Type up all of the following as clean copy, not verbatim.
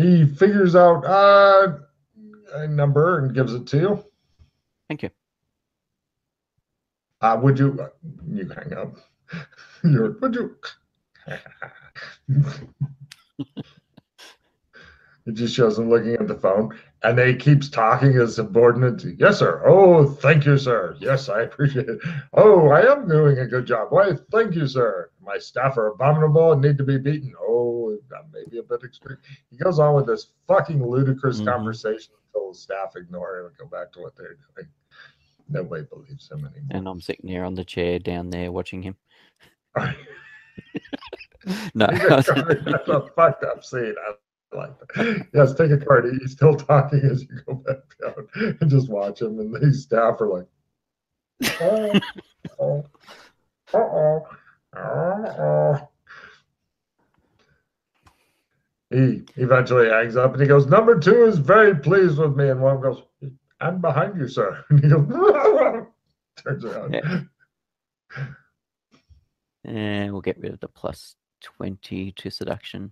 He figures out a number and gives it to you. Thank you. Would you? You hang up. You're, would you? It just shows him looking at the phone, and they keeps talking as subordinates. Yes, sir. Oh, thank you, sir. Yes, I appreciate it. Oh, I am doing a good job. Why, thank you, sir. My staff are abominable and need to be beaten. Oh, that may be a bit extreme. He goes on with this fucking ludicrous conversation until the staff ignore him and go back to what they're doing. Nobody believes him anymore. And I'm sitting here on the chair down there watching him. No. That's a fucked up scene. I like that. Yes, take a card. He's still talking as you go back down and just watch him. And these staff are like, He eventually hangs up and he goes, number two is very pleased with me. And one goes, I'm behind you, sir. And he goes, turns around. Yeah. And we'll get rid of the +20 to seduction.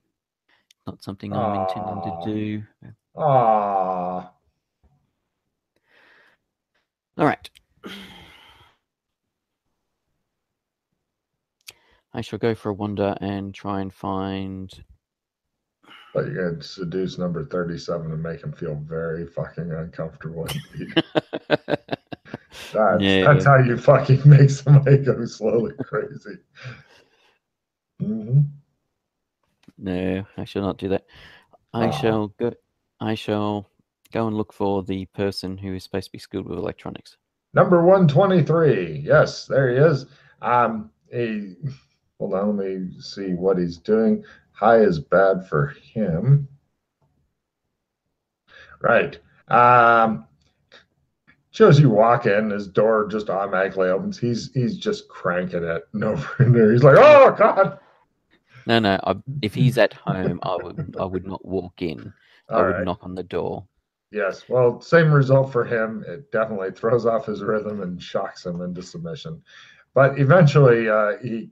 Not something I'm intending to do. Aww. All right. I shall go for a wander and try and find... But you're going to seduce number 37 and make him feel very fucking uncomfortable. That's how you fucking make somebody go slowly crazy. No, I shall not do that. I shall go and look for the person who is supposed to be skilled with electronics. Number 123. Yes, there he is. Hold on, let me see what he's doing. High is bad for him. Right. Shows you walk in, his door just automatically opens. He's just cranking it over and there. He's like, oh God. No. If he's at home, I would not walk in. I would knock on the door. Yes. Well, same result for him. It definitely throws off his rhythm and shocks him into submission. But eventually, he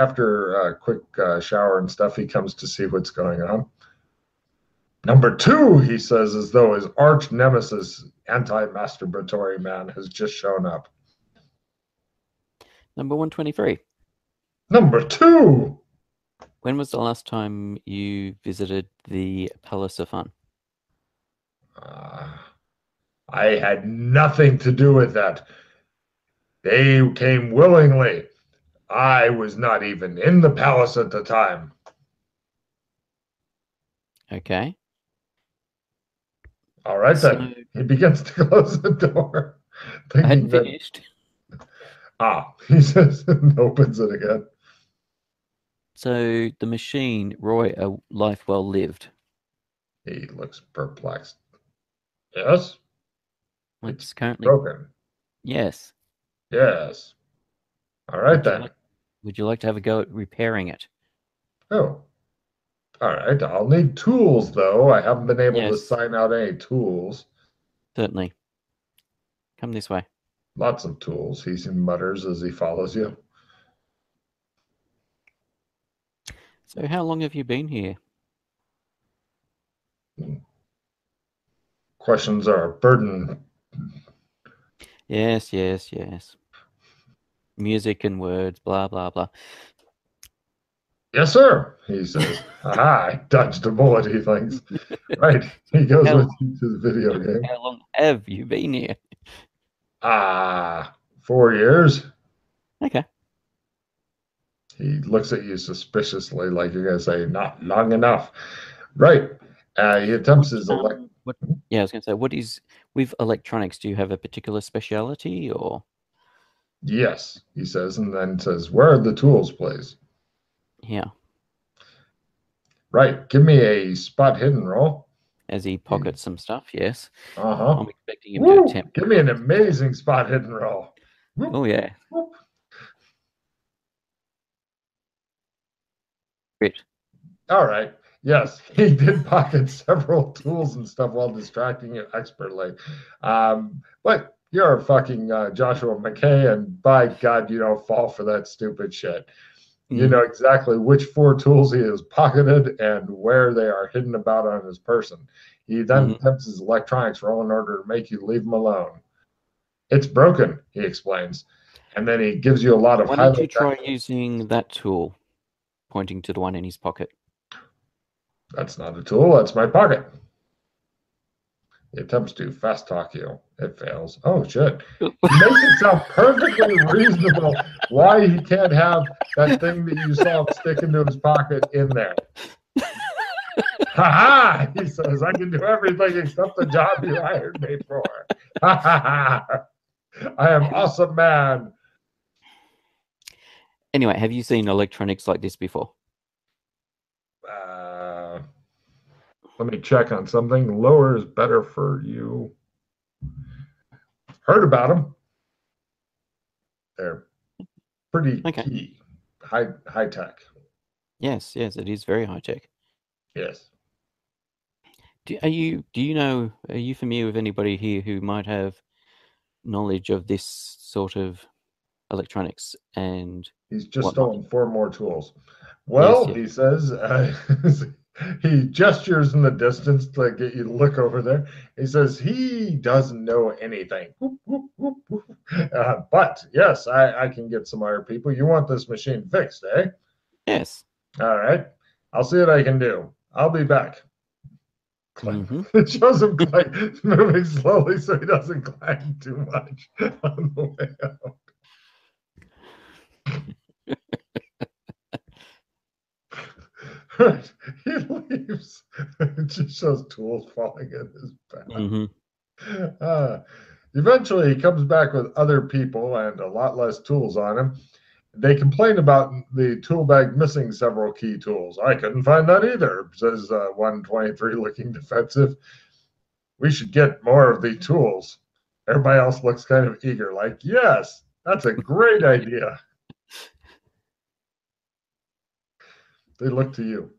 after a quick shower and stuff, he comes to see what's going on. Number two, he says, as though his arch nemesis, anti-masturbatory man, has just shown up. Number 123. Number two. When was the last time you visited the Palace of Fun? I had nothing to do with that. They came willingly. I was not even in the palace at the time. Okay. All right, so then. He begins to close the door. I hadn't finished. He says and opens it again. So the machine, Roy, a life well lived. He looks perplexed. Yes? It's currently broken. Yes. Yes. All right, then. Would you like to have a go at repairing it? Oh. All right. I'll need tools, though. I haven't been able to sign out any tools. Certainly. Come this way. Lots of tools. He mutters as he follows you. So how long have you been here? Questions are a burden. Yes. Music and words, blah, blah, blah. Yes, sir, he says. Aha, I dodged a bullet, he thinks. Right, he goes with you to the video game. How long have you been here? 4 years. Okay. He looks at you suspiciously like you're going to say, not long enough. Right. He attempts his... I was going to say, what is... With electronics, do you have a particular speciality or... Yes, he says, and then says, where are the tools, please? Yeah. Right, give me a spot hidden roll. As he pockets some stuff, yes. Uh-huh. I'm expecting him to attempt. Give me an amazing spot hidden roll. Oh, yeah. Great. All right. Yes, he did pocket several tools and stuff while distracting you expertly. But... You're fucking Joshua McKay, and by God, you don't fall for that stupid shit. You know exactly which four tools he has pocketed and where they are hidden about on his person. He then attempts his electronics roll in order to make you leave him alone. It's broken, he explains. And then he gives you a lot of... Why don't you try using that tool, pointing to the one in his pocket? That's not a tool, that's my pocket. He attempts to fast talk you. It fails. Oh, shit. He makes it sound perfectly reasonable why he can't have that thing that you saw stick into his pocket in there. Ha-ha! He says, I can do everything except the job you hired me for. Ha-ha-ha! I am awesome, man. Anyway, have you seen electronics like this before? Let me check on something. Lower is better for you. Heard about them. They're pretty key. High tech. Yes, yes, it is very high tech. Yes. Are you familiar with anybody here who might have knowledge of this sort of electronics and he's just whatnot? Stolen four more tools. Well, yes, yes. He says, he gestures in the distance to get you to look over there. He says he doesn't know anything. Whoop, whoop, whoop, whoop. But, yes, I can get some other people. You want this machine fixed, eh? Yes. All right. I'll see what I can do. I'll be back. It shows him moving slowly so he doesn't clang too much on the way out. Right. He leaves. It just shows tools falling in his back. Eventually, he comes back with other people and a lot less tools on him. They complain about the tool bag missing several key tools. I couldn't find that either, says 123, looking defensive. We should get more of the tools. Everybody else looks kind of eager, like, yes, that's a great idea. They look to you.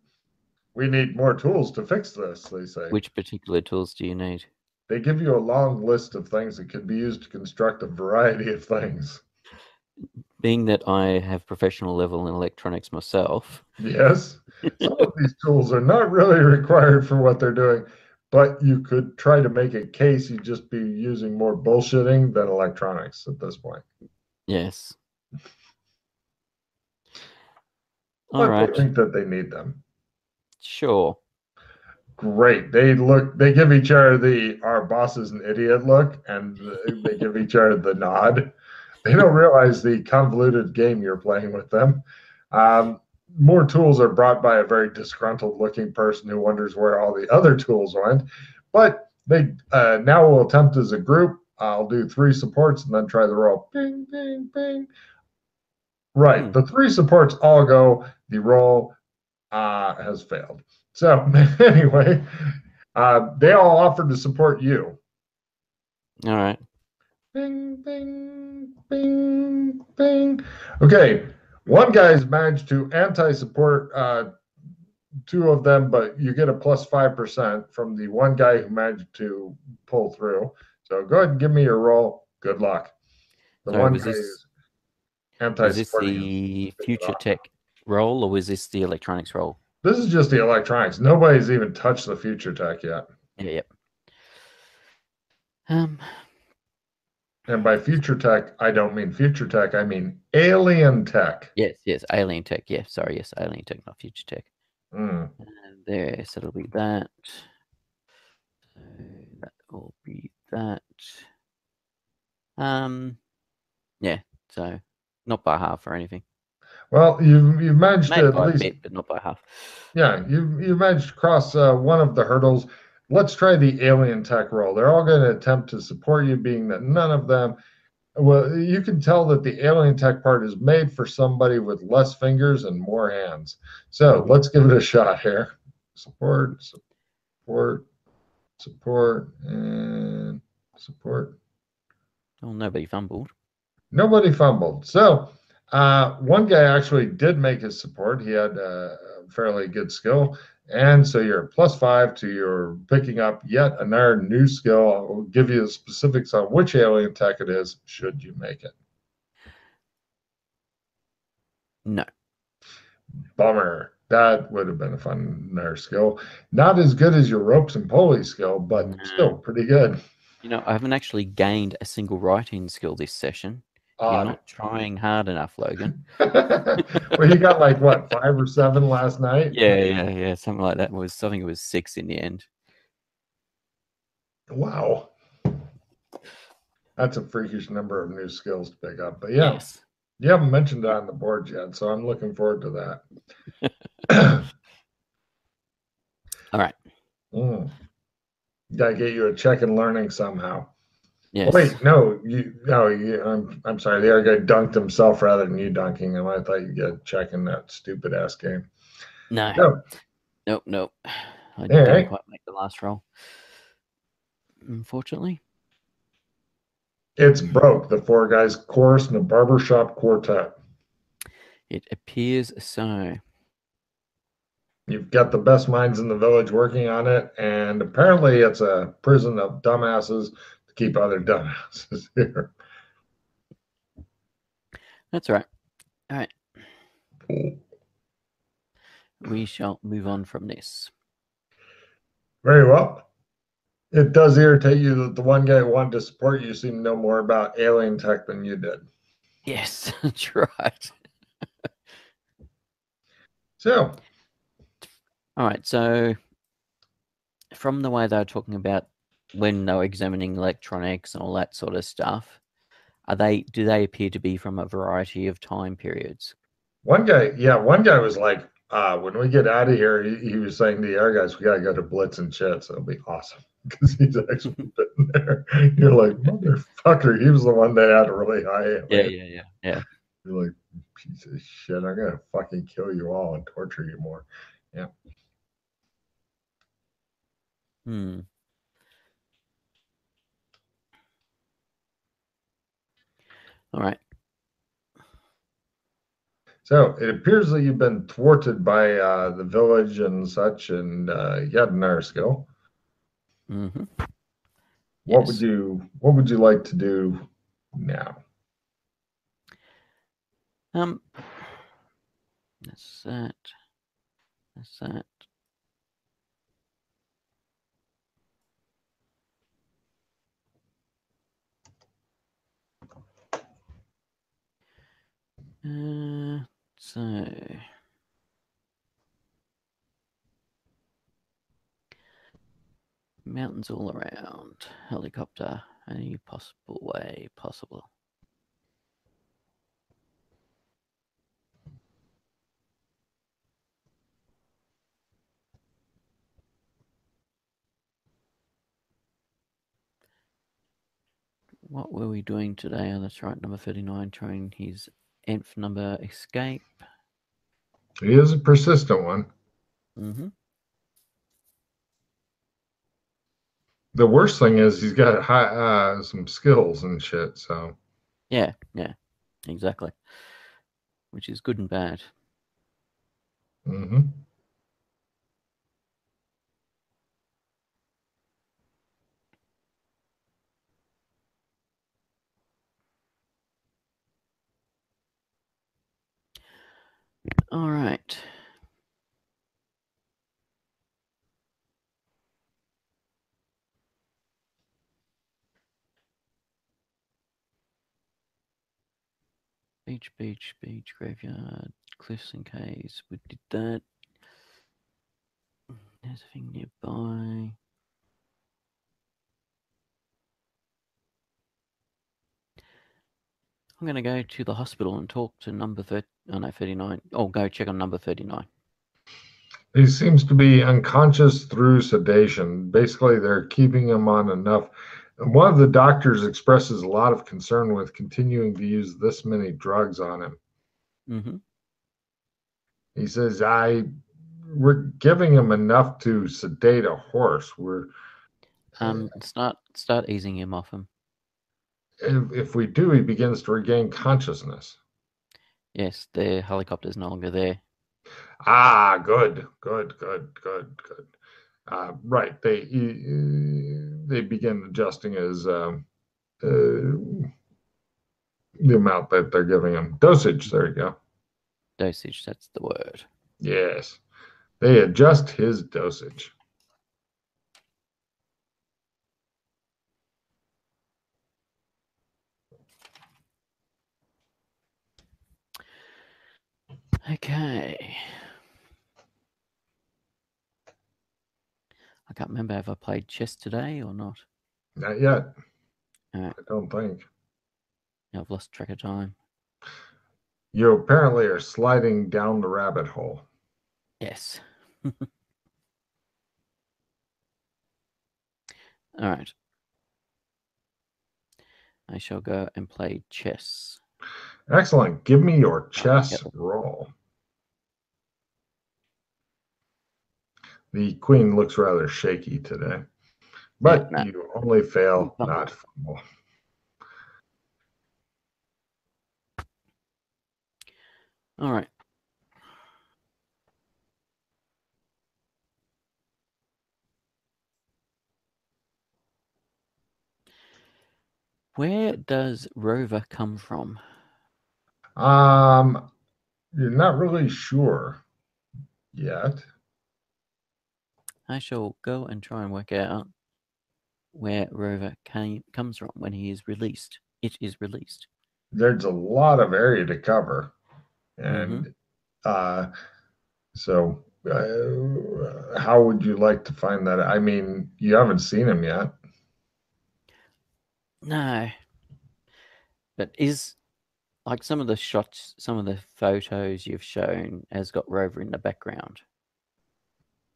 We need more tools to fix this, they say. Which particular tools do you need? They give you a long list of things that could be used to construct a variety of things. Being that I have professional level in electronics myself. Yes. Some of these tools are not really required for what they're doing, but you could try to make a case. You'd just be using more bullshitting than electronics at this point. Yes. All right. I think that they need them. Sure. Great. They give each other the "our boss is an idiot" look, and they give each other the nod. They don't realize the convoluted game you're playing with them. More tools are brought by a very disgruntled-looking person who wonders where all the other tools went. But they now will attempt as a group. I'll do three supports and then try the roll. Bing, bing, bing. Right. The three supports all go. The roll has failed. So anyway, they all offered to support you. All right. Bing, bing, bing, bing. Okay. One guy's managed to anti-support two of them, but you get a +5% from the one guy who managed to pull through. So go ahead and give me your roll. Good luck. The one guy is anti-support. Is this the future tech roll, or is this the electronics roll? This is just the electronics. Nobody's even touched the future tech yet. Yep. And by future tech, I don't mean future tech. I mean alien tech. Yes, yes, alien tech. Yeah, sorry, yes, alien tech, not future tech. And there, so it'll be that. So that will be that. Yeah, so not by half or anything. Well, you've managed to at least, bit, but not by half. Yeah, you've managed to cross one of the hurdles. Let's try the alien tech roll. They're all going to attempt to support you, being that none of them... Well, you can tell that the alien tech part is made for somebody with less fingers and more hands. So let's give it a shot here. Support, support, support, and support. Well, nobody fumbled. Nobody fumbled. So one guy actually did make his support. He had a fairly good skill. And so you're +5 to your picking up yet another new skill. I will give you the specifics on which alien tech it is, should you make it. No. Bummer. That would have been a funner skill. Not as good as your ropes and pulley skill, but still pretty good. You know, I haven't actually gained a single writing skill this session. You're not trying hard enough, Logan. Well, you got like, what, 5 or 7 last night? Yeah. Something like that. I think it was 6 in the end. Wow. That's a freakish number of new skills to pick up. But yeah, yes. You haven't mentioned it on the board yet, so I'm looking forward to that. All right. Got to get you a check and learning somehow. Yes. Oh, wait, no, I'm sorry. The other guy dunked himself rather than you dunking him. I thought you got checking that stupid ass game. No. Nope. I didn't quite make the last roll, unfortunately. It's broke. The Four Guys Chorus and the Barbershop Quartet. It appears so. You've got the best minds in the village working on it, and apparently it's a prison of dumbasses. Keep other dumbasses here. That's right. All right. We shall move on from this. Very well. It does irritate you that the one guy who wanted to support you seemed to know more about alien tech than you did. Yes, that's right. So. All right. So from the way they were talking about when they were examining electronics and all that sort of stuff, do they appear to be from a variety of time periods? One guy was like, when we get out of here, he was saying to the other guys, we gotta go to Blitz and Chitz. It'll be awesome, because he's actually been there. You're like, motherfucker, he was the one that had a really high. Yeah. You're like, piece of shit, I'm gonna fucking kill you all and torture you more. Yeah. All right. So it appears that you've been thwarted by the village and such, and you had another skill. What would you like to do now? That's that. So mountains all around, helicopter, any possible way possible. What were we doing today? Oh, that's right, number 39, trying his nth number escape. It is a persistent one. The worst thing is he's got high, some skills and shit. So yeah, exactly. Which is good and bad. All right. Beach, graveyard, cliffs and caves. We did that. There's a thing nearby. I'm going to go to the hospital and talk to number 39. Oh, go check on number 39. He seems to be unconscious through sedation. Basically, they're keeping him on enough. One of the doctors expresses a lot of concern with continuing to use this many drugs on him. He says, we're giving him enough to sedate a horse. We're start easing him off him. If we do, he begins to regain consciousness. Yes, the helicopter's no longer there. Ah, good. Right, they begin adjusting his the amount that they're giving him. Dosage, there you go. Dosage, that's the word. Yes, they adjust his dosage. Okay. I can't remember if I played chess today or not. Not yet. I don't think. No, I've lost track of time. You apparently are sliding down the rabbit hole. Yes. All right. I shall go and play chess. Excellent. Give me your chess roll. The queen looks rather shaky today, but yeah, you only fail, not fumble. All right. Where does Rover come from? You're not really sure yet. I shall go and try and work out where Rover comes from when he is released. It is released. There's a lot of area to cover. And so how would you like to find that? I mean, you haven't seen him yet. No. But is, like, some of the shots, some of the photos you've shown has got Rover in the background.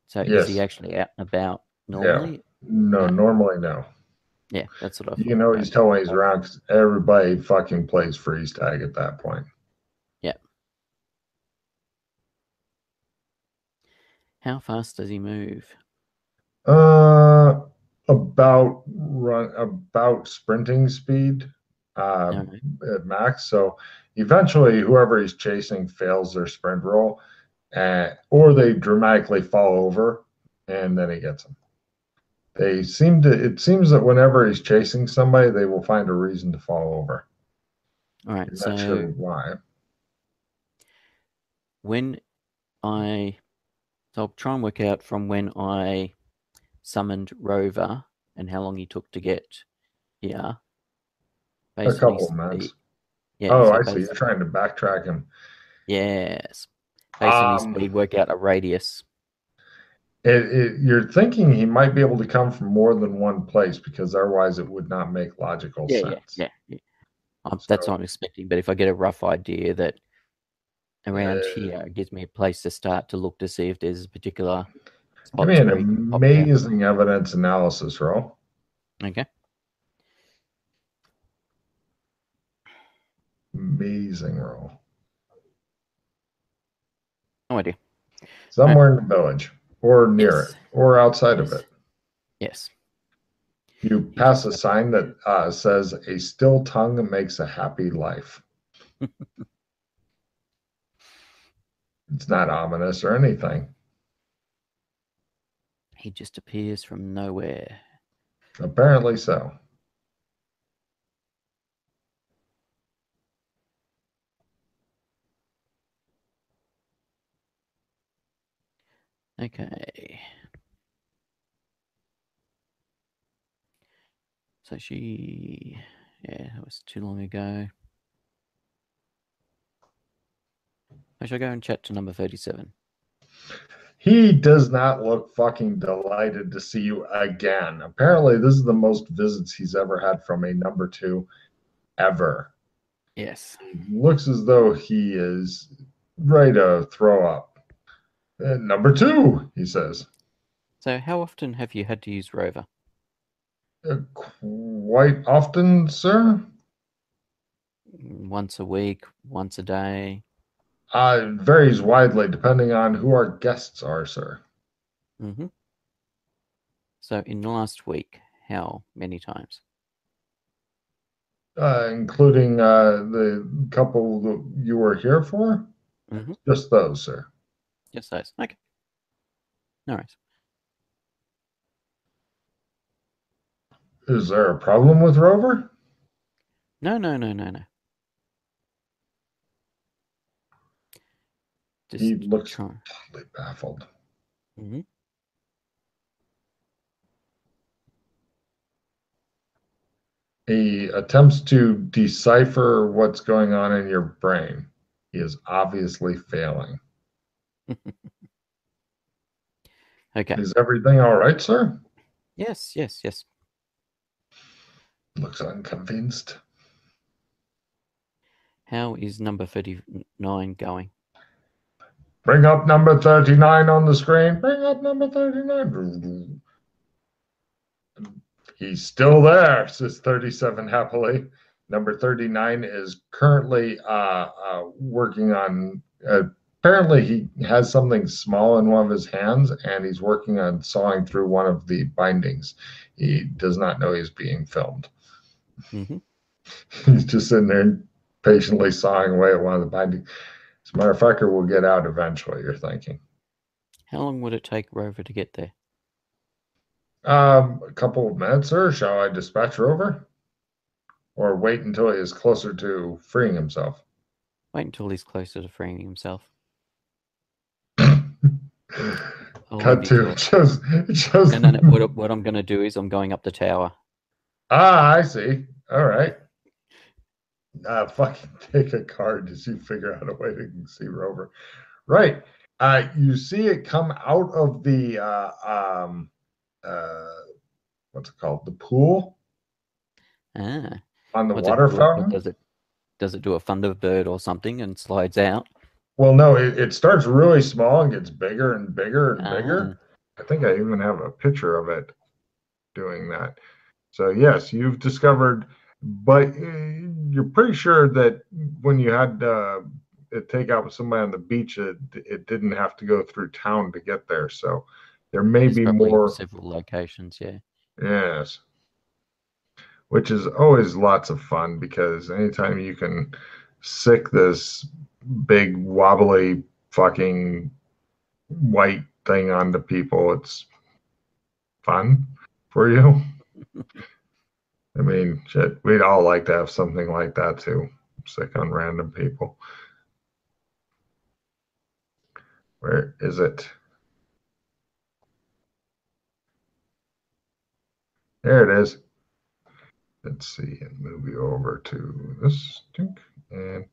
So yes. Is he actually out and about normally? Yeah. No, normally no. Yeah, that's what I thought. You can always tell when he's around because everybody fucking plays freeze tag at that point. Yeah. How fast does he move? About sprinting speed at max. So eventually whoever he's chasing fails their sprint roll, or they dramatically fall over, and then he gets them. They seem to. It seems that whenever he's chasing somebody, they will find a reason to fall over. All right. I'm not sure why. So I'll try and work out from when I summoned Rover and how long he took to get here. Basically, a couple of minutes. Yeah, so I see. You're trying to backtrack him. Yes. Based on his speed, work out a radius. You're thinking he might be able to come from more than one place because otherwise it would not make logical sense. That's what I'm expecting. But if I get a rough idea that around here, it gives me a place to start to look to see if there's a particular... Give me an amazing evidence analysis roll. Okay. Amazing roll. No idea. Somewhere in the village, or near it, or outside of it. Yes. You pass a sign that says, "A still tongue makes a happy life." It's not ominous or anything. He just appears from nowhere. Apparently so. Okay. So that was too long ago. I shall go and chat to number 37. He does not look fucking delighted to see you again. Apparently, this is the most visits he's ever had from a number 2 ever. Yes. He looks as though he is ready to throw up. Number 2, he says. So how often have you had to use Rover? Quite often, sir. Once a week, once a day? It varies widely depending on who our guests are, sir. Mm-hmm. So in the last week, how many times? Including the couple that you were here for? Mm-hmm. Just those, sir. Yes, nice. Okay. All right. Is there a problem with Rover? No. Just he looks totally baffled. Mm-hmm. He attempts to decipher what's going on in your brain. He is obviously failing. Okay. Is everything all right, sir? Yes, yes, yes. Looks unconvinced. How is number 39 going? Bring up number 39 on the screen. Bring up number 39. He's still there, says 37 happily. Number 39 is currently working on, apparently he has something small in one of his hands and he's working on sawing through one of the bindings. He does not know he's being filmed. Mm-hmm. He's just sitting there patiently sawing away at one of the bindings. As a matter of fact, we'll get out eventually, you're thinking. How long would it take Rover to get there? A couple of minutes, sir. Shall I dispatch Rover? Or wait until he is closer to freeing himself? Wait until he's closer to freeing himself. Cut to just... And then what I'm going to do is I'm going up the tower. Ah, I see. All right. Fucking take a card as you figure out a way to see Rover. Right. You see it come out of the... what's it called? The pool on the water fountain. Does it do a thunderbird or something and slides out? Well, no, it starts really small and gets bigger and bigger and bigger. I think I even have a picture of it doing that. So yes, you've discovered, but you're pretty sure that when you had it take out with somebody on the beach, it didn't have to go through town to get there. So. There may be more several locations, yeah. Yes. Which is always lots of fun because anytime you can sick this big wobbly fucking white thing onto people, it's fun for you. I mean, shit, we'd all like to have something like that too. Sick on random people. Where is it? There it is. Let's see, and move you over to this stink. And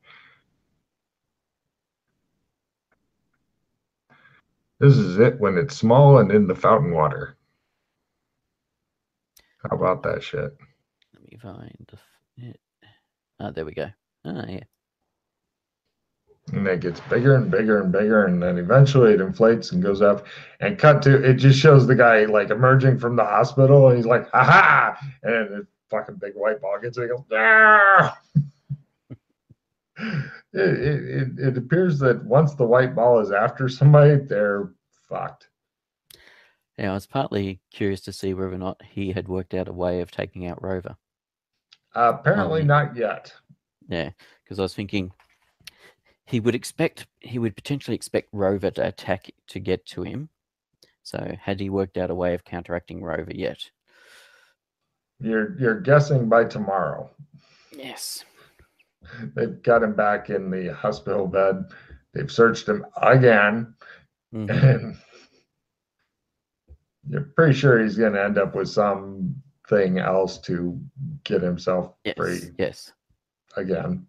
this is it when it's small and in the fountain water. How about that shit? Let me find it. Oh, there we go. Oh, yeah. And it gets bigger and bigger and bigger, and then eventually it inflates and goes up. And cut to it just shows the guy like emerging from the hospital, and he's like, "Aha!" And the fucking big white ball gets it. Goes, "Ah!" It appears that once the white ball is after somebody, they're fucked. Yeah, I was partly curious to see whether or not he had worked out a way of taking out Rover. Apparently not yet. Yeah, because I was thinking. He would potentially expect Rover to attack to get to him. So had he worked out a way of counteracting Rover yet? You're guessing by tomorrow. Yes. They've got him back in the hospital bed. They've searched him again. Mm-hmm. And you're pretty sure he's going to end up with something else to get himself free. Yes. Again.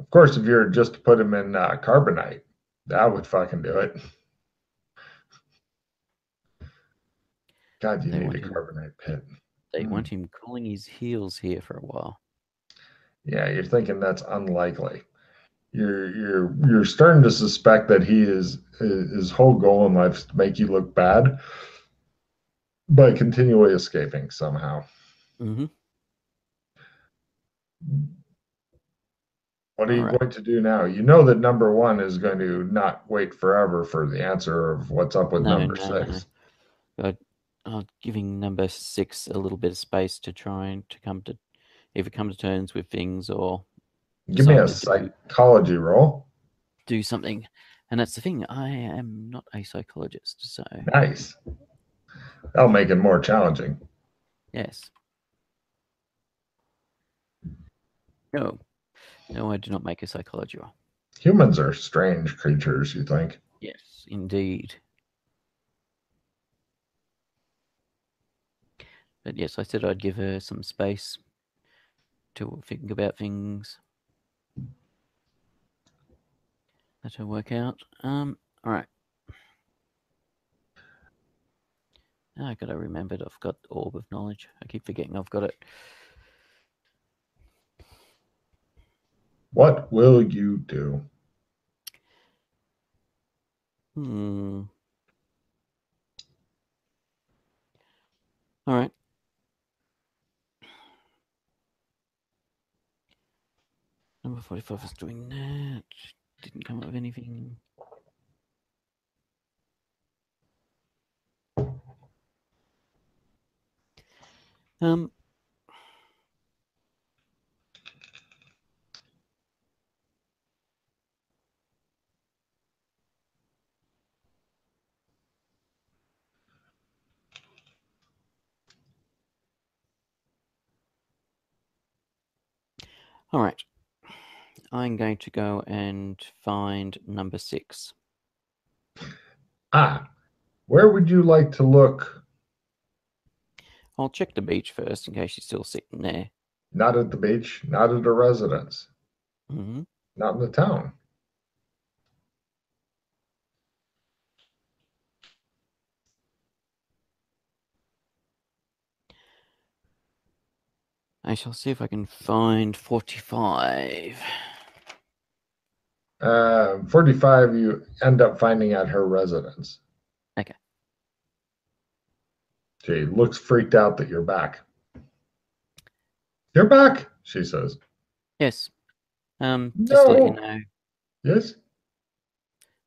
Of course, if you were just to put him in carbonite, that would fucking do it. God, you need a carbonite pit. They want him cooling his heels here for a while. Yeah, you're thinking that's unlikely. You're starting to suspect that he is his whole goal in life is to make you look bad by continually escaping somehow. Mm-hmm. What are you going to do now? You know that number one is going to not wait forever for the answer of what's up with number six. No. I'm giving number six a little bit of space to try and to come to either come to terms with things or give me a psychology roll. Do something. And that's the thing. I am not a psychologist, so nice. That'll make it more challenging. Yes. No. No, I do not make a psychology roll. Humans are strange creatures, you think? Yes, indeed. But yes, I said I'd give her some space to think about things. That'll work out. All right. Now I gotta remember that I've got Orb of Knowledge. I keep forgetting I've got it. What will you do? All right. Number 45 is doing that. Didn't come up with anything. All right. I'm going to go and find number 6. Ah, where would you like to look? I'll check the beach first in case she's still sitting there. Not at the beach, not at her residence. Mm-hmm. Not in the town. I shall see if I can find 45. 45, you end up finding at her residence. Okay. She looks freaked out that you're back. You're back, she says. Yes. Just to let you know. Yes?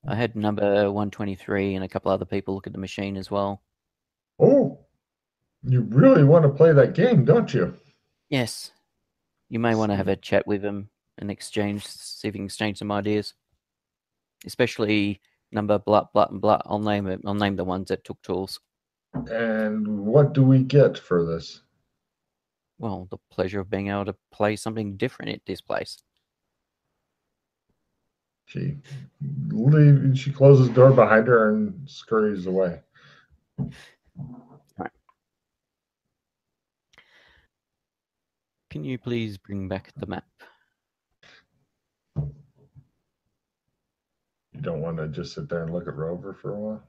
I had number 123 and a couple other people look at the machine as well. Oh, you really want to play that game, don't you? Yes. You may want to have a chat with them and exchange, see if you can exchange some ideas. Especially number blah, blah, and blah. I'll name it. I'll name the ones that took tools. And what do we get for this? Well, the pleasure of being able to play something different at this place. She closes the door behind her and scurries away. All right. Can you please bring back the map? You don't want to just sit there and look at Rover for a while?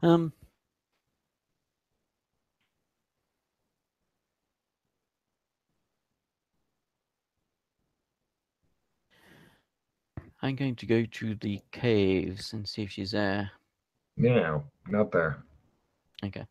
I'm going to go to the caves and see if she's there. No, not there. Okay.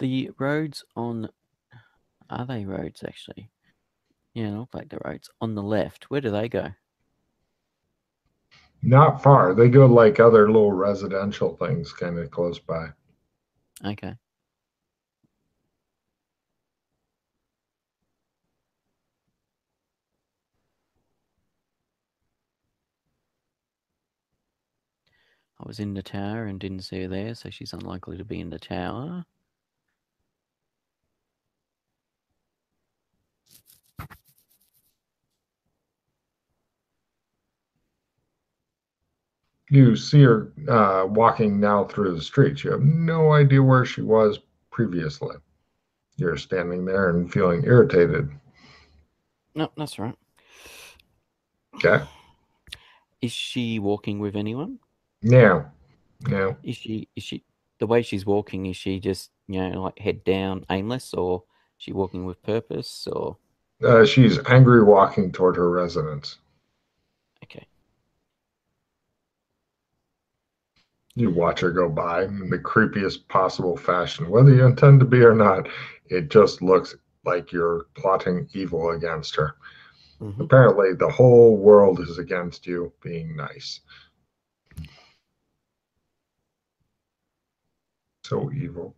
The roads on... Are they roads, actually? Yeah, look like the roads on the left. Where do they go? Not far. They go like other little residential things kind of close by. Okay. I was in the tower and didn't see her there, so she's unlikely to be in the tower. You see her walking now through the streets. You have no idea where she was previously. You're standing there and feeling irritated. No, that's right. Okay. Is she walking with anyone? No. No. Is she the way she's walking, is she just, you know, like head down, aimless, or is she walking with purpose, or? She's angry walking toward her residence. Okay. You watch her go by in the creepiest possible fashion. Whether you intend to be or not, it just looks like you're plotting evil against her. Mm-hmm. Apparently, the whole world is against you being nice. So evil.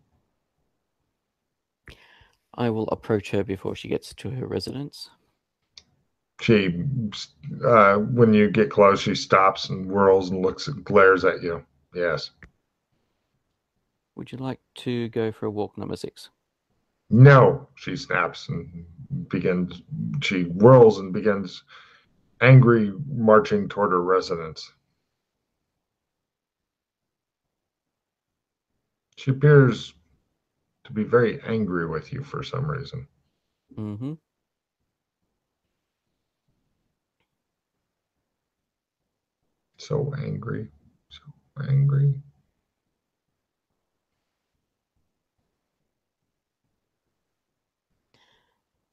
I will approach her before she gets to her residence. She, when you get close, she stops and whirls and looks and glares at you. Yes. Would you like to go for a walk number 6? No, she snaps and begins. She whirls and begins angry, marching toward her residence. She appears to be very angry with you for some reason. Mm-hmm. So angry, so angry.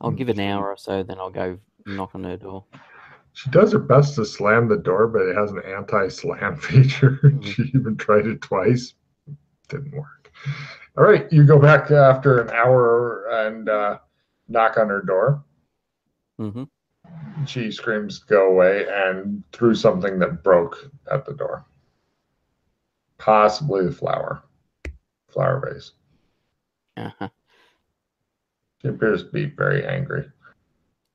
I'll give an hour or so, then I'll go knock on her door. She does her best to slam the door, but it has an anti-slam feature. Mm-hmm. She even tried it twice. Didn't work. All right, you go back after an hour and knock on her door. Mm-hmm. She screams, "Go away," and threw something that broke at the door. Possibly the flower vase. Uh-huh. She appears to be very angry.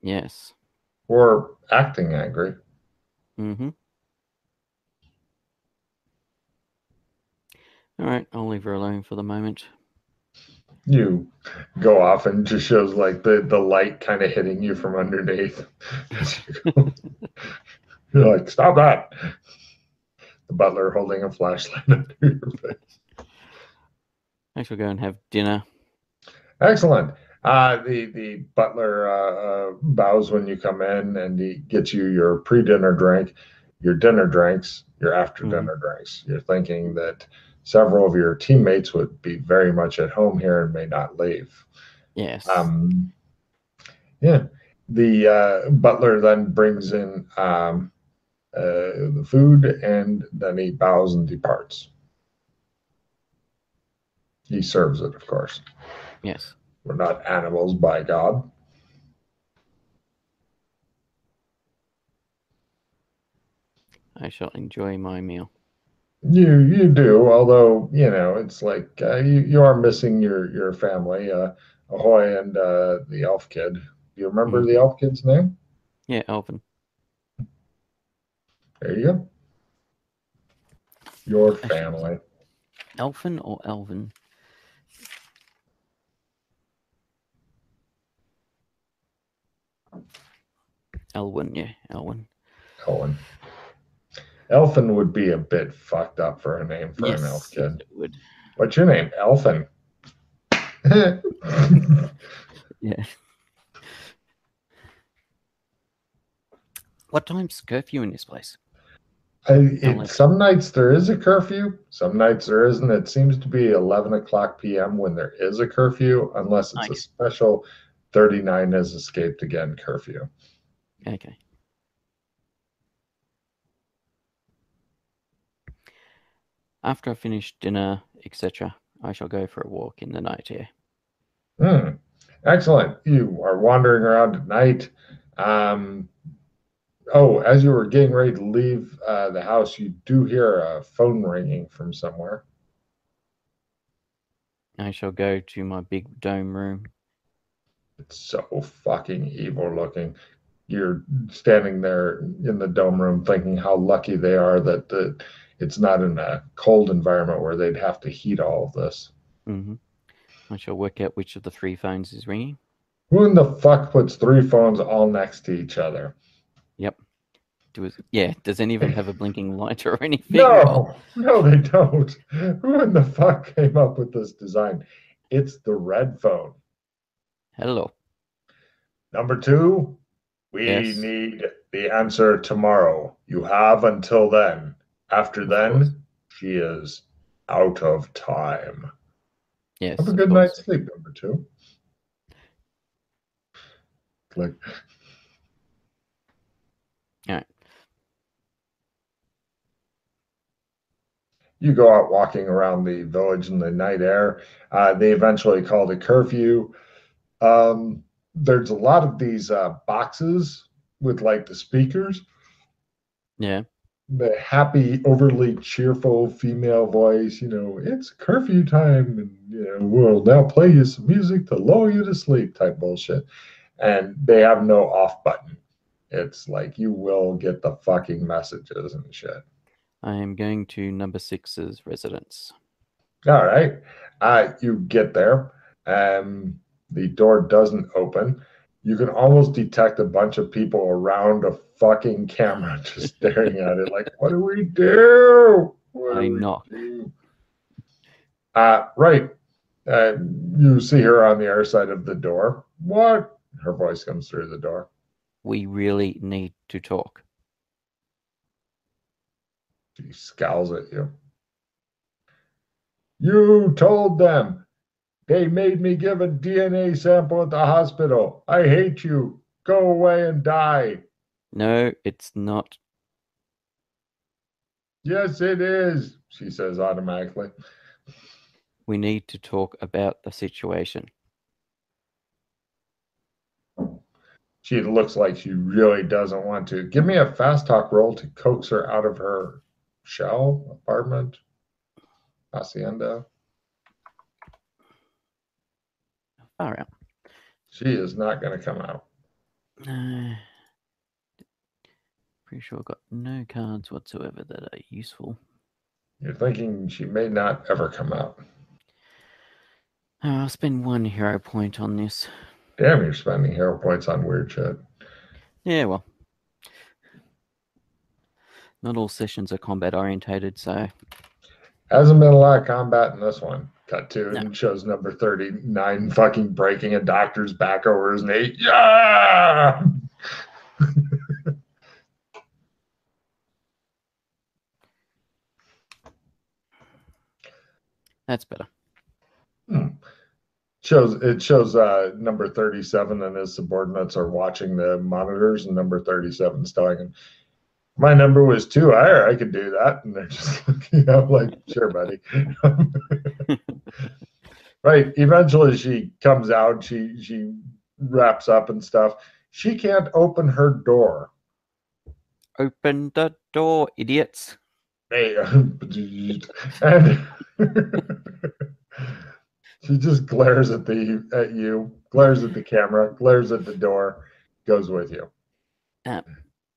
Yes. Or acting angry. Mm-hmm. All right, I'll leave her alone for the moment. You go off and just shows like the light kind of hitting you from underneath. You're like, stop that. The butler holding a flashlight under your face. I shall go and have dinner. Excellent. The butler bows when you come in, and he gets you your pre-dinner drink, your dinner drinks, your after-dinner drinks. You're thinking that several of your teammates would be very much at home here and may not leave. Yes. Yeah. The butler then brings in the food, and then he bows and departs. He serves it, of course. Yes. We're not animals, by God. I shall enjoy my meal. You do, although, you know, it's like you are missing your family, Ahoy and the elf kid. Do you remember the elf kid's name? Yeah, Elvin. There you go. Your family. Elfin or Elvin? Elwin, yeah, Elwin. Elwin. Elfin would be a bit fucked up for a name for an elf kid. It would. What's your name? Elfin. Yeah. What time's curfew in this place? Some nights there is a curfew. Some nights there isn't. It seems to be 11 o'clock p.m. when there is a curfew, unless it's a special 39 has escaped again curfew. Okay. After I finish dinner, etc., I shall go for a walk in the night here. Excellent. You are wandering around at night. As you were getting ready to leave the house, you do hear a phone ringing from somewhere. I shall go to my big dome room. It's so fucking evil looking. You're standing there in the dome room thinking how lucky they are that it's not in a cold environment where they'd have to heat all of this. Mm-hmm. I shall work out which of the 3 phones is ringing. Who in the fuck puts 3 phones all next to each other? Yep. Doesn't even have a blinking light or anything. No, they don't. Who in the fuck came up with this design? It's the red phone. Hello. Number 2. We need the answer tomorrow. You have until then. After then, she is out of time. Yes. Have a good night's sleep, number 2. Click. All right. You go out walking around the village in the night air. They eventually called a curfew. there's a lot of these boxes with like the speakers. Yeah. The happy, overly cheerful female voice, you know, it's curfew time, and you know, we'll now play you some music to lull you to sleep type bullshit. And they have no off button. It's like you will get the fucking messages and shit. I am going to number 6's residence. All right. You get there. The door doesn't open. You can almost detect a bunch of people around a fucking camera just staring at it like, what do we do? I knock. Right. You see her on the other side of the door. What? Her voice comes through the door. We really need to talk. She scowls at you. You told them. They made me give a DNA sample at the hospital. I hate you. Go away and die. No, it's not. Yes, it is, she says automatically. We need to talk about the situation. She looks like she really doesn't want to. Give me a fast talk roll to coax her out of her shell, apartment, hacienda. All right. She is not going to come out. Pretty sure I've got no cards whatsoever that are useful. You're thinking she may not ever come out. I'll spend one hero point on this. Damn, you're spending hero points on weird shit. Yeah, well. Not all sessions are combat orientated, so... Hasn't been a lot of combat in this one. Cut to and shows number 39 fucking breaking a doctor's back over his knee. Yeah! That's better. Hmm. It shows number 37 and his subordinates are watching the monitors, and number 37 is telling him, my number was 2 higher, I could do that. And they're just looking up like, sure, buddy. Right. Eventually she comes out, she wraps up and stuff. She can't open her door. Open the door, idiots. Hey, and she just glares at you, glares at the camera, glares at the door, goes with you.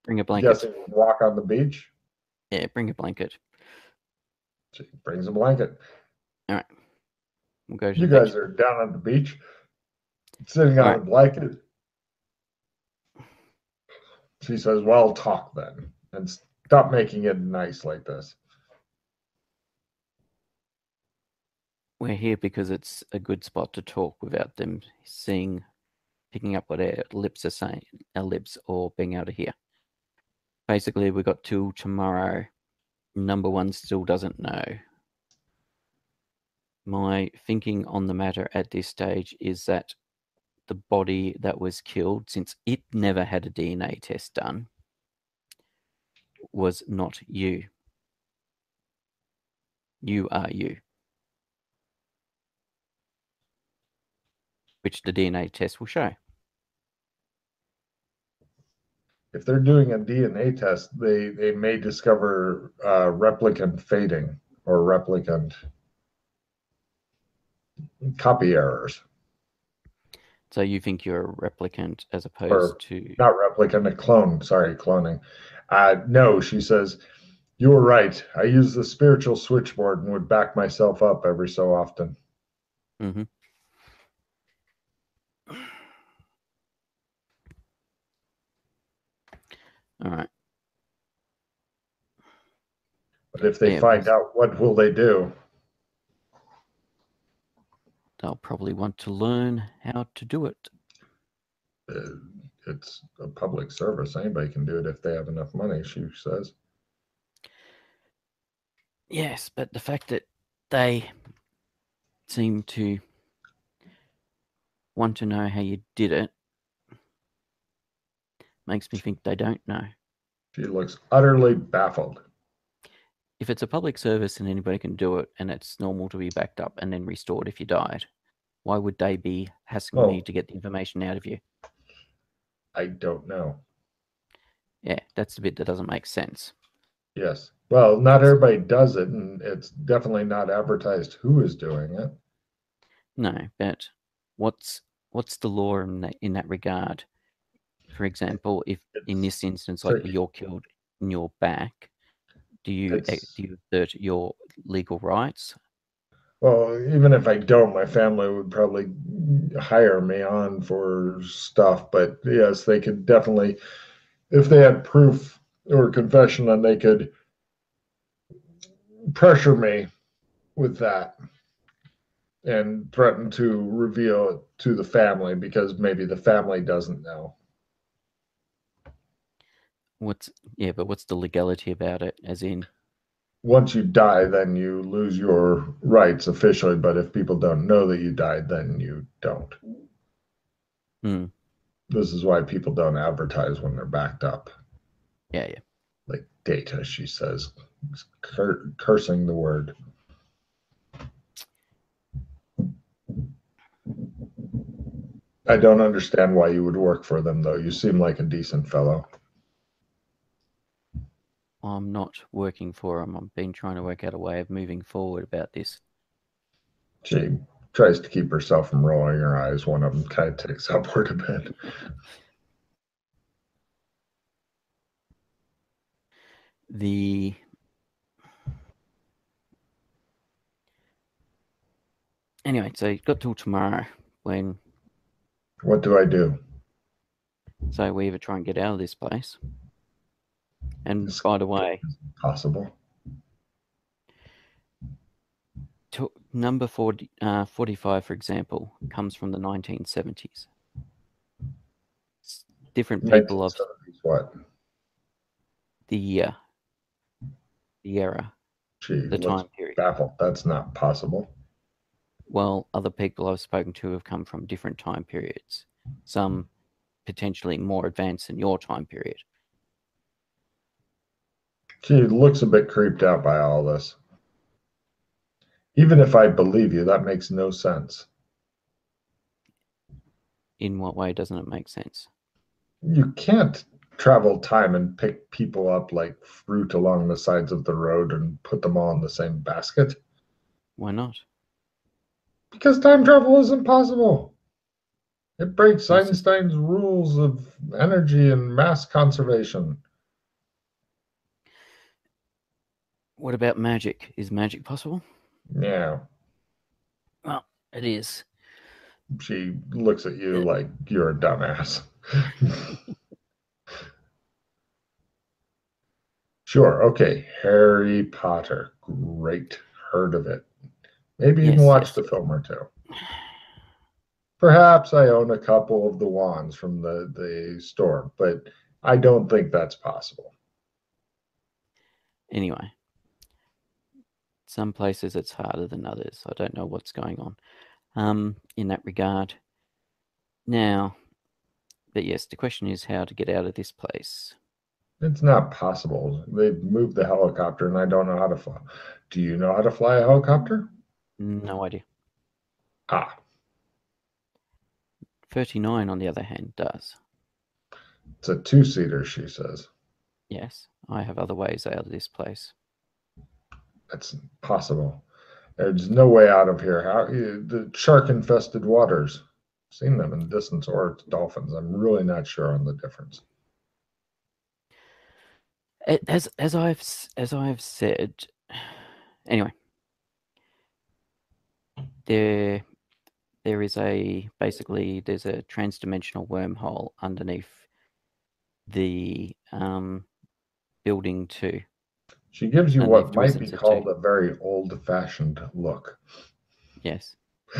Bring a blanket. Yes, walk on the beach. Yeah, bring a blanket. She brings a blanket. All right. We'll go to you guys beach. Are down on the beach, sitting on a blanket. She says, well, talk then, and stop making it nice like this. We're here because it's a good spot to talk without them seeing, picking up what our lips are saying, our lips, or being able to hear. Basically, we got till tomorrow. Number 1 still doesn't know. My thinking on the matter at this stage is that the body that was killed, since it never had a DNA test done, was not you. You are you. Which the DNA test will show. If they're doing a DNA test, they may discover replicant fading or replicant copy errors. So you think you're a replicant as opposed to... Not replicant, a clone. Sorry, cloning. No, she says, you were right. I use the spiritual switchboard and would back myself up every so often. Mm-hmm. All right. But if they find out, what will they do? They'll probably want to learn how to do it. It's a public service. Anybody can do it if they have enough money, she says. Yes, but the fact that they seem to want to know how you did it makes me think they don't know. She looks utterly baffled. If it's a public service and anybody can do it and it's normal to be backed up and then restored if you died, Why would they be hassling me to get the information out of you? I don't know. Yeah, that's the bit that doesn't make sense. Yes. Well, not everybody does it, and it's definitely not advertised who is doing it. No, but what's the law in that regard? For example, if in this instance, like you're killed in your back, do you assert your legal rights? Well, even if I don't, my family would probably hire me on for stuff. But yes, they could definitely, if they had proof or confession, then they could pressure me with that and threaten to reveal it to the family because maybe the family doesn't know. But what's the legality about it? As in, once you die, then you lose your rights officially. But if people don't know that you died, then you don't. Mm. This is why people don't advertise when they're backed up. Yeah, yeah. Like data, she says, cursing the word. I don't understand why you would work for them, though. You seem like a decent fellow. I'm not working for him. I've been trying to work out a way of moving forward about this. She tries to keep herself from rolling her eyes. One of them kind of takes upward a bit. Anyway, so you've got till tomorrow when... What do I do? So we either try and get out of this place. And by the way, possible to number 45, for example, comes from the 1970s. Different people of what the year, the era, the time period. Baffled. That's not possible. Well, other people I've spoken to have come from different time periods. Some potentially more advanced than your time period. She looks a bit creeped out by all this. Even if I believe you, that makes no sense. In what way doesn't it make sense? You can't travel time and pick people up like fruit along the sides of the road and put them all in the same basket. Why not? Because time travel isn't possible. It breaks Einstein's rules of energy and mass conservation. What about magic? Is magic possible? No. Well, it is. She looks at you like you're a dumbass. Sure, okay. Harry Potter. Great. Heard of it. Maybe even watched the film or two. Perhaps I own a couple of the wands from the store, but I don't think that's possible. Anyway. Some places it's harder than others. I don't know what's going on in that regard. Now, but yes, the question is how to get out of this place. It's not possible. They've moved the helicopter and I don't know how to fly. Do you know how to fly a helicopter? No idea. Ah. 39, on the other hand, does. It's a two-seater, she says. Yes, I have other ways out of this place. That's impossible. There's no way out of here. How, the shark-infested waters. I've seen them in the distance, or dolphins. I'm really not sure on the difference. As I've said, anyway, there is basically there's a transdimensional wormhole underneath the building too. She gives you what might be called a very old-fashioned look. Yes.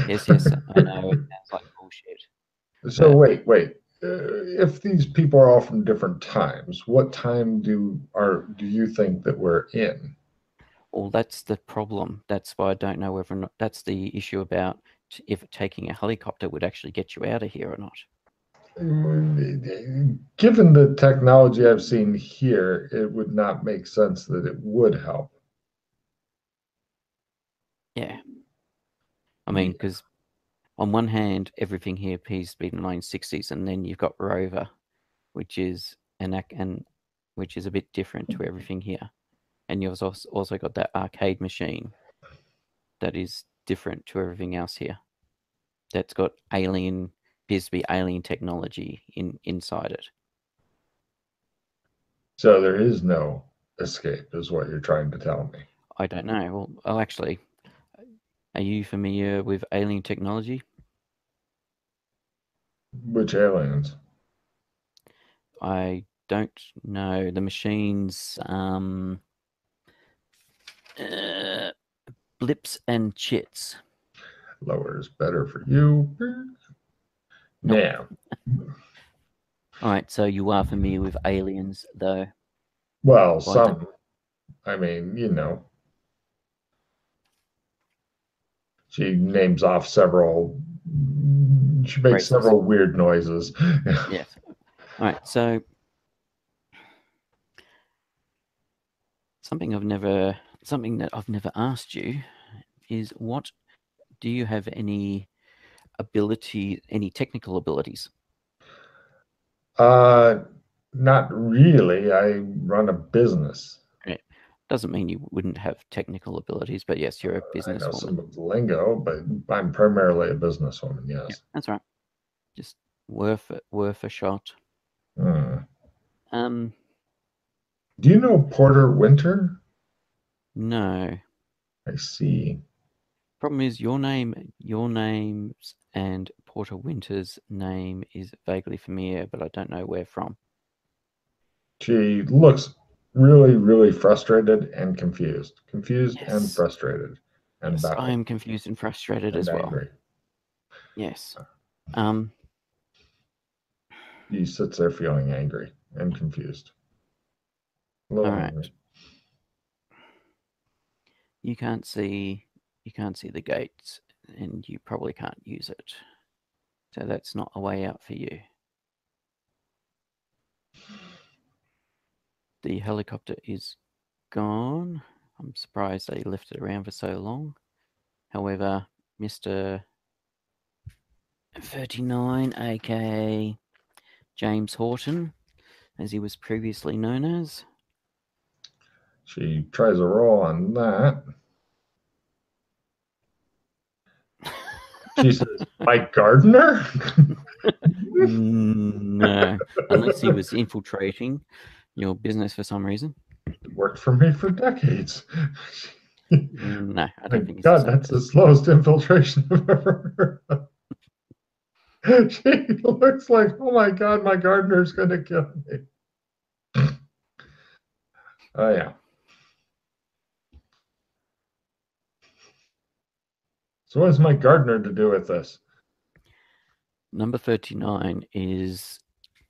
Yes, yes. I know. It sounds like bullshit. So wait. If these people are all from different times, what time do you think that we're in? Well, that's the problem. That's why I don't know whether or not... That's the issue about if taking a helicopter would actually get you out of here or not. Given the technology I've seen here, it would not make sense that it would help. Yeah. I mean, because on one hand, everything here appears to be in the 1960s, and then you've got Rover, which is which is a bit different to everything here. And you've also got that arcade machine that is different to everything else here. That's got appears to be alien technology inside it. So there is no escape, is what you're trying to tell me. I don't know. Well, actually, are you familiar with alien technology? Which aliens? I don't know. The machines, Blips and Chitz. Lower is better for you. Yeah. Nope. All right, so you are familiar with aliens, though. Well, some. I mean, you know. She names off several. She makes several weird noises. Yes. All right, so something that I've never asked you is, what do you have any technical abilities? Not really. I run a business. It doesn't mean you wouldn't have technical abilities, but yes, you're a businesswoman. I know some of the lingo, but I'm primarily a businesswoman. Yes, yeah, that's right. Just worth a shot. Do you know Porter Winter? No. I see. Problem is, your name's and Porter Winter's name is vaguely familiar, but I don't know where from. She looks really, really frustrated and confused. Confused, yes. And frustrated. And yes, I am confused and frustrated and as angry. Well. Yes. He sits there feeling angry and confused. All right. Angry. You can't see the gates, and you probably can't use it. So that's not a way out for you. The helicopter is gone. I'm surprised they left it around for so long. However, Mr. 39, aka James Horton, as he was previously known as. She tries a roll on that. She says, Mike Gardner? No, unless he was infiltrating your business for some reason. It worked for me for decades. No, I don't think God, that's the slowest infiltration I've ever heard of. She looks like, oh my God, my gardener's going to kill me. Oh, yeah. So what has my gardener to do with this? Number 39 is,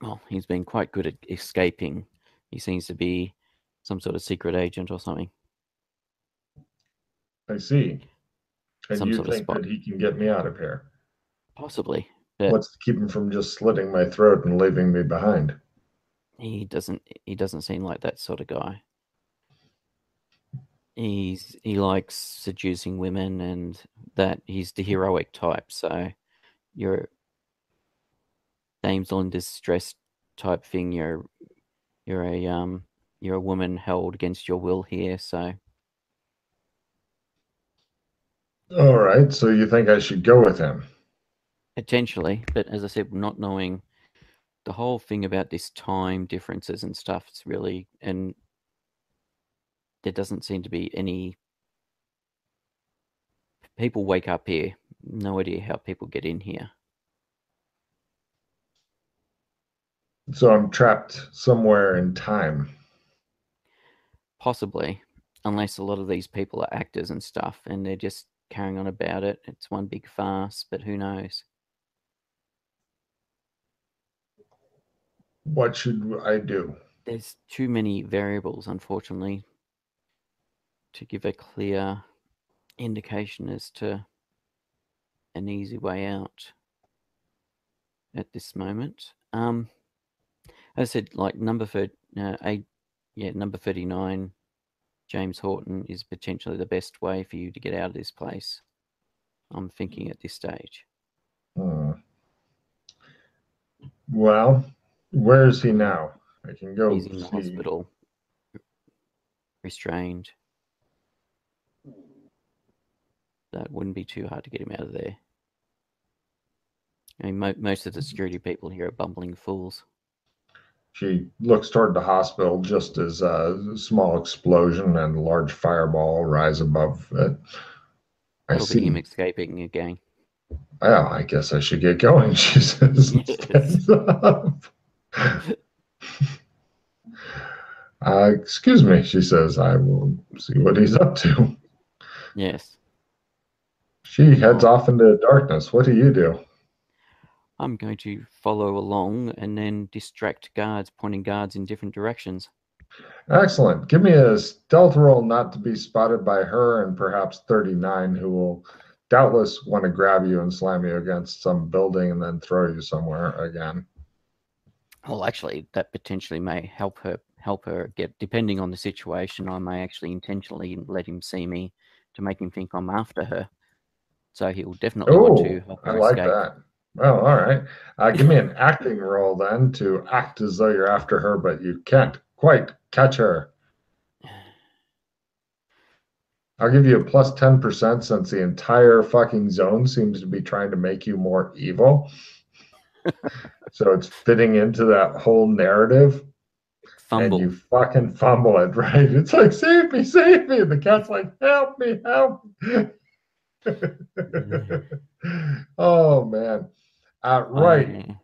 well, he's been quite good at escaping. He seems to be some sort of secret agent or something. I see. And you think that he can get me out of here? Possibly. What's to keep him from just slitting my throat and leaving me behind? He doesn't seem like that sort of guy. He likes seducing women, and that he's the heroic type. So you're damsel in distress type thing. You're a woman held against your will here. So. All right. So you think I should go with him? Potentially, but as I said, not knowing the whole thing about this time differences and stuff. It's really There doesn't seem to be any. People wake up here. No idea how people get in here. So I'm trapped somewhere in time. Possibly. Unless a lot of these people are actors and stuff, and they're just carrying on about it. It's one big farce, but who knows? What should I do? There's too many variables, unfortunately, to give a clear indication as to an easy way out at this moment. As I said, like number 39, James Horton, is potentially the best way for you to get out of this place, I'm thinking, at this stage. Well, where is he now? I can go. He's in the hospital. Restrained. That wouldn't be too hard to get him out of there. I mean, most of the security people here are bumbling fools. She looks toward the hospital just as a small explosion and a large fireball rise above it. I see him escaping again. Well, I guess I should get going, she says. Stands up. Excuse me, she says. I will see what he's up to. Yes. She heads off into the darkness. What do you do? I'm going to follow along and then distract guards, pointing guards in different directions. Excellent. Give me a stealth roll not to be spotted by her and perhaps 39, who will doubtless want to grab you and slam you against some building and then throw you somewhere again. Well, actually, that potentially may help her. Get, depending on the situation, I may actually intentionally let him see me to make him think I'm after her. So he will definitely want to help her escape. That. Well, all right. Give me an acting role then to act as though you're after her, but you can't quite catch her. I'll give you a plus 10% since the entire fucking zone seems to be trying to make you more evil. So it's fitting into that whole narrative. Fumble. And you fucking fumble it, right? It's like, save me, save me. And the cat's like, help me, help me. Oh, man. Right.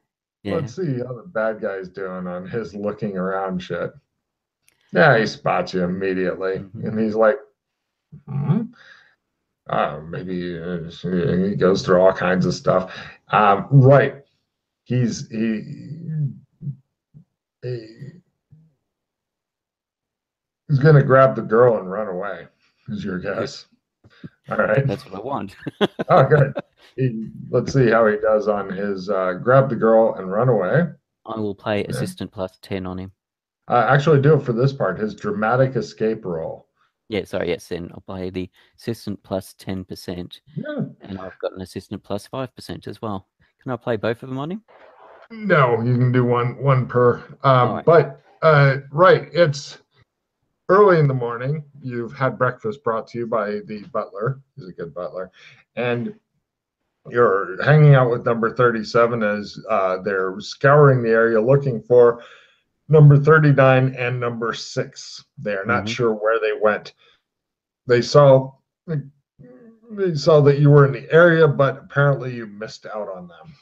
Yeah. Let's see how the bad guy's doing on his looking around shit. Yeah, he spots you immediately. Mm-hmm. And he's like, maybe he goes through all kinds of stuff. Right. He's going to grab the girl and run away, is your guess. All right. That's what I want. Oh, good. Let's see how he does on his grab the girl and run away. I will play assistant plus 10 on him. Actually, do it for this part, his dramatic escape roll. Yeah, sorry. Yes, then I'll play the assistant plus 10%. Yeah. And I've got an assistant plus 5% as well. Can I play both of them on him? No, you can do one per. Right. But, right, it's... Early in the morning, you've had breakfast brought to you by the butler. He's a good butler. And you're hanging out with number 37 as they're scouring the area looking for number 39 and number 6. They are not sure where they went. They saw that you were in the area, but apparently you missed out on them.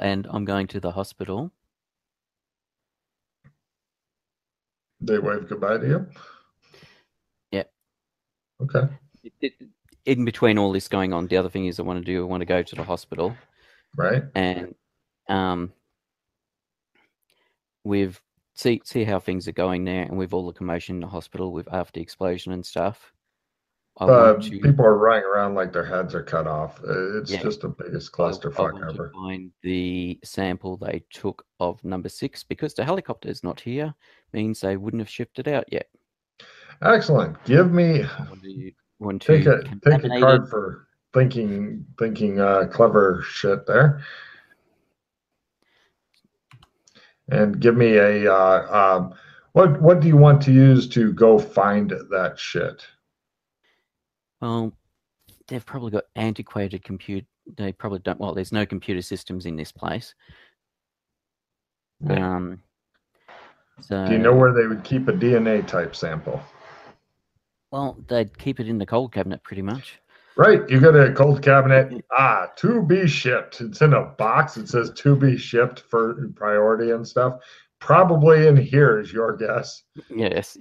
And I'm going to the hospital. They wave goodbye to you? Yeah. Okay. In between all this going on, the other thing is I want to go to the hospital. Right. And we've see how things are going there, and we've all the commotion in the hospital with after the explosion and stuff. People are running around like their heads are cut off. It's just the biggest clusterfuck ever. I find the sample they took of number 6 because the helicopter is not here, means they wouldn't have shipped it out yet. Excellent. Give me. Take a card for thinking clever shit there, and give me a what do you want to use to go find that shit? Well, they've probably got antiquated compute. They probably don't. Well, there's no computer systems in this place. Yeah. So, do you know where they would keep a DNA type sample? Well, they'd keep it in the cold cabinet, pretty much. Right. You go to a cold cabinet. To be shipped. It's in a box. It says to be shipped for priority and stuff. Probably in here is your guess. Yes.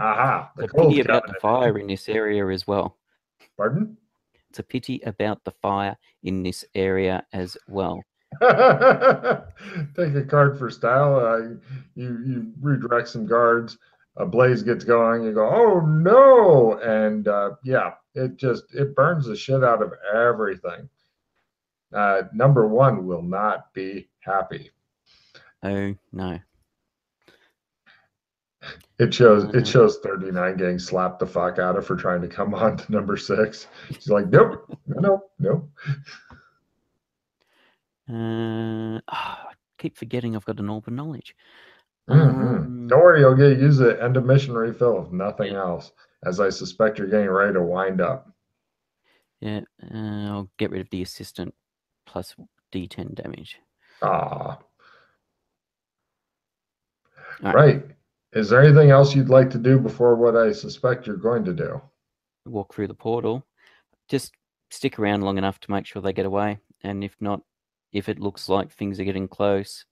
Aha. It's a pity about the fire in this area as well. Pardon? It's a pity about the fire in this area as well. Take a card for style. You redirect some guards. A blaze gets going. You go, oh, no. And, it burns the shit out of everything. Number 1 will not be happy. Oh, no. It shows 39 getting slapped the fuck out of for trying to come on to number 6. She's like, nope, no. I keep forgetting I've got an Orb of Knowledge. Don't worry, you'll get use it end of mission refill if nothing else, as I suspect you're getting ready to wind up. Yeah, I'll get rid of the assistant plus D10 damage. Ah. Right. Is there anything else you'd like to do before what I suspect you're going to do? Walk through the portal. Just stick around long enough to make sure they get away. And if not, if it looks like things are getting close,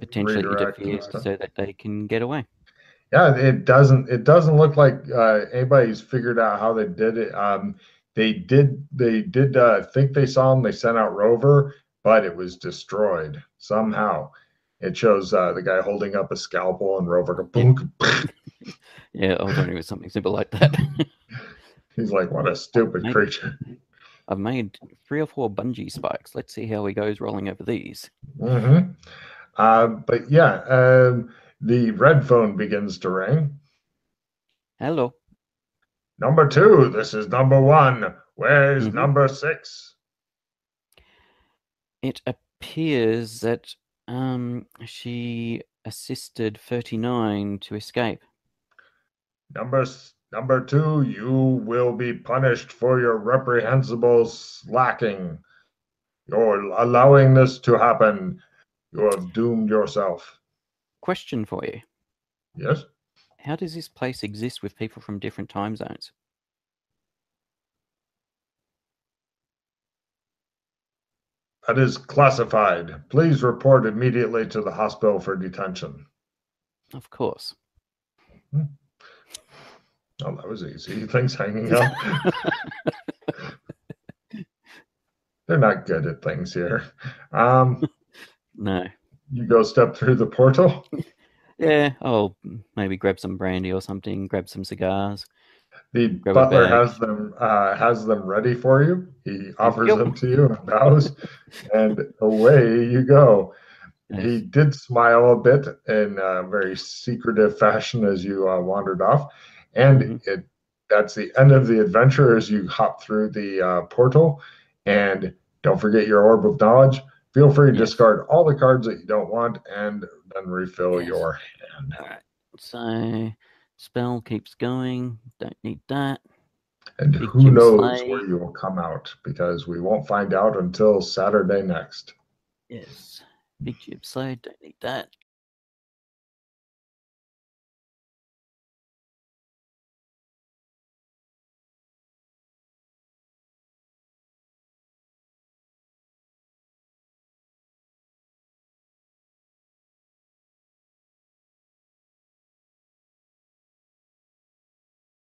potentially interfere so that they can get away. Yeah, it doesn't look like anybody's figured out how they did it. They did think they saw them. They sent out Rover, but it was destroyed somehow. It shows the guy holding up a scalpel and Rover go boom. Yeah, I was wondering it was something simple like that. He's like, what a stupid creature. I've made 3 or 4 bungee spikes. Let's see how he goes rolling over these. Mm-hmm. But yeah, the red phone begins to ring. Hello. Number 2, this is number 1. Where's number 6? It appears that she assisted 39 to escape. Number 2, you will be punished for your reprehensible slacking. You're allowing this to happen. You have doomed yourself. Question for you. Yes? How does this place exist with people from different time zones? That is classified. Please report immediately to the hospital for detention. Of course. Oh, that was easy. Things hanging up. They're not good at things here. No. You go step through the portal? Yeah, I'll maybe grab some brandy or something, grab some cigars. The butler has them ready for you. He offers them to you and bows, and away you go. Nice. He did smile a bit in a very secretive fashion as you wandered off, and that's the end of the adventure as you hop through the portal. And don't forget your Orb of Knowledge. Feel free to discard all the cards that you don't want and then refill your hand. All right. So spell keeps going. Don't need that. And Big who knows where you will come out, because we won't find out until Saturday next. Yes. Big jib slide. Don't need that.